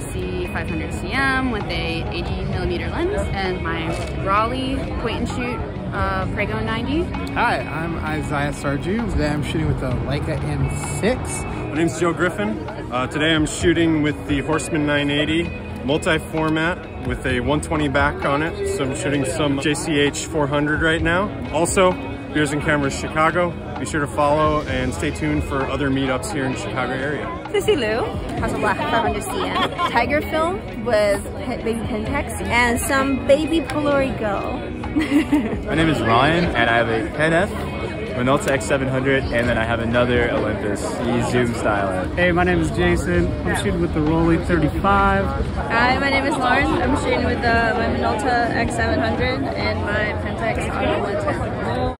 Hasselblad 500CM with a 80mm lens and my Rollei Point and Shoot Prego 90. Hi, I'm Isaiah Sarju. Today I'm shooting with the Leica M6. My name's Joe Griffin. Today I'm shooting with the Horseman 980 multi-format with a 120 back on it. So I'm shooting some JCH 400 right now. Also, Beers and Cameras Chicago. Be sure to follow and stay tuned for other meetups here in the Chicago area. Sissi Lu, Hasselblad 500CM, Tiger Film with baby Pentax, and some baby Polaroid Go. My name is Ryan, and I have a Pentax, Minolta X700, and then I have another Olympus E-Zoom style. Hey, my name is Jason. I'm shooting with the Rollei 35. Hi, my name is Lauren. I'm shooting with my Minolta X700 and my Pentax Auto 110.